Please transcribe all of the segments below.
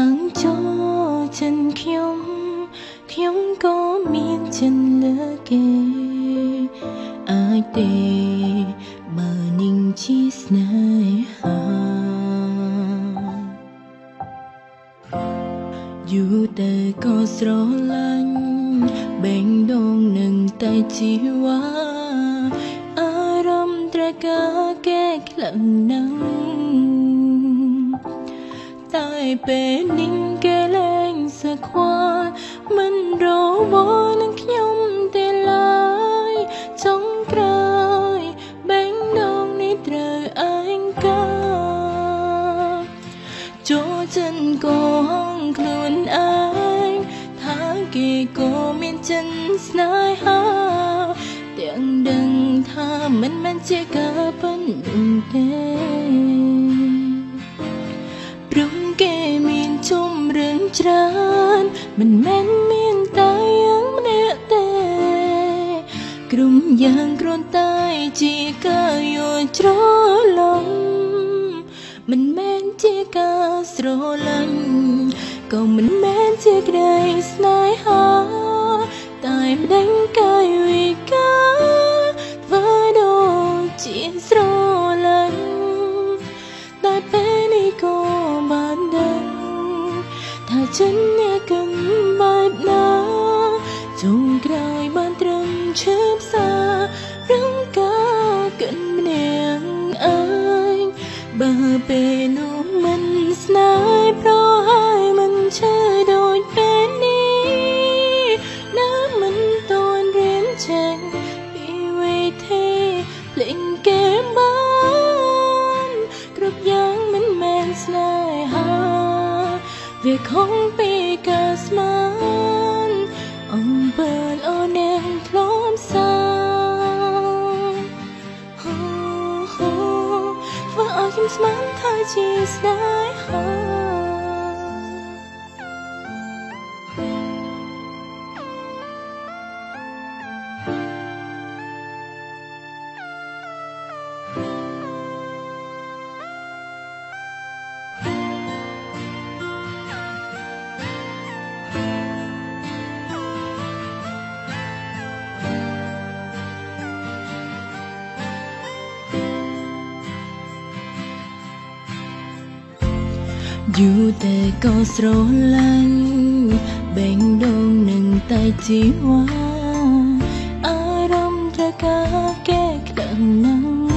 tháng cho chân khiông khiông có miên chân lỡ kề ai tê mà ninh chi snai ha dù tê có sro lanh bên đông nâng tay chi hoa a râm tre ca kê lận nắng tại bên ninh kê lên xa khoa mình rô bó nâng nhóm tê lai trong trời bên đông ni trời anh ca chỗ chân cô hông luôn anh tháng kỳ cô miên chân snai ha tiếng đừng tha mình men chê cả bên đêm rung kê miên chung rừng tràn mình men miên tay ứng nẹ tê grum giang gron tay chỉ ca yêu tró lòng mình men chỉ ca sro lanh còn mình men chỉ đây snai ha tay đánh cay uy ca với đồ chỉ sro lanh tại bên đi cô chân nghe cân bát ná trông cài ban trăng chớp xa răng cá cận nàng anh bà bê nụ mình snai pro hai mình chơi đôi bên đi nỡ mình tôn riêng chàng vì về thế lệnh kém bán cực giang mình men snai ha về không bị cả sman ông bên ở nén lom xa và ở kim sman thay chỉ sai ha dù tê có sro lanh bên đông nâng tay chỉ hoa ai đông ra ca kê cận nắng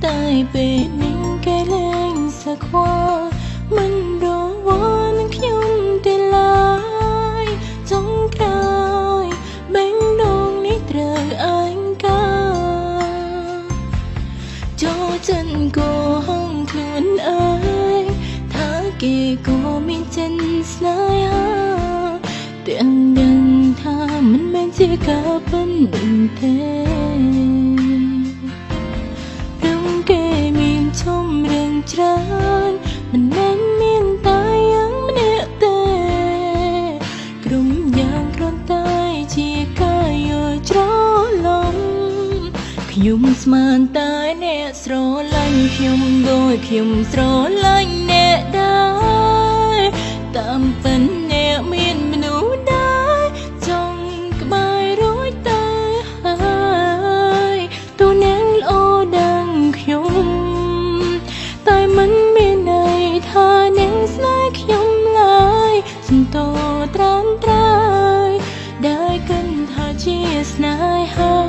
tay bê ninh kê lên xa khoa mình đổ vô nâng khiông tê lai trong trời bên đông nít trời anh ca cho chân cô hông luôn ơi thả kỳ cô miên chân snai ha tuyện đừng tha mình men chia cả bên thế đông kê miên trong rừng tràn mình men miên tay ấm nẹ tê grum giang gron tay chia ca yêu tró lòng khium sman tay nẹ sro lanh khium đôi khium sro lanh nẹ đai tạm phấn nẹ miên mình ú đai trong bài rối tay hai tu nén ô đăng khium tay mình miên này tha nén sai khium lại xin tô tran trai đai cân tha chia snai ha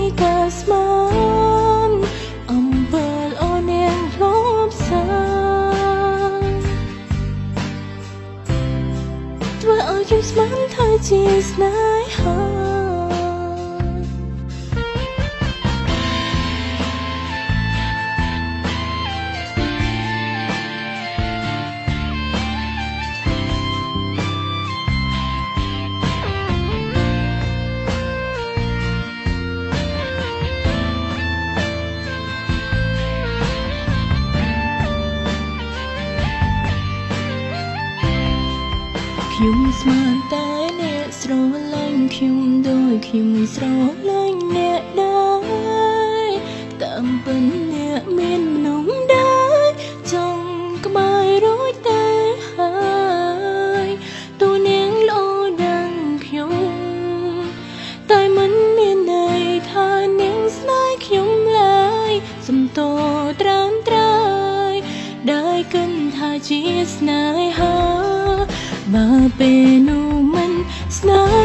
nơi khi mình sao lên nè đáy tạm bên nè miền nóng đáy trong cái bài rối tê hai tôi nén lỗ đằng khiông tay mình miền này tha nén sai khiông lại dùm tô trám trai đáy cân tha chia snai ha mà bê nụ mình snai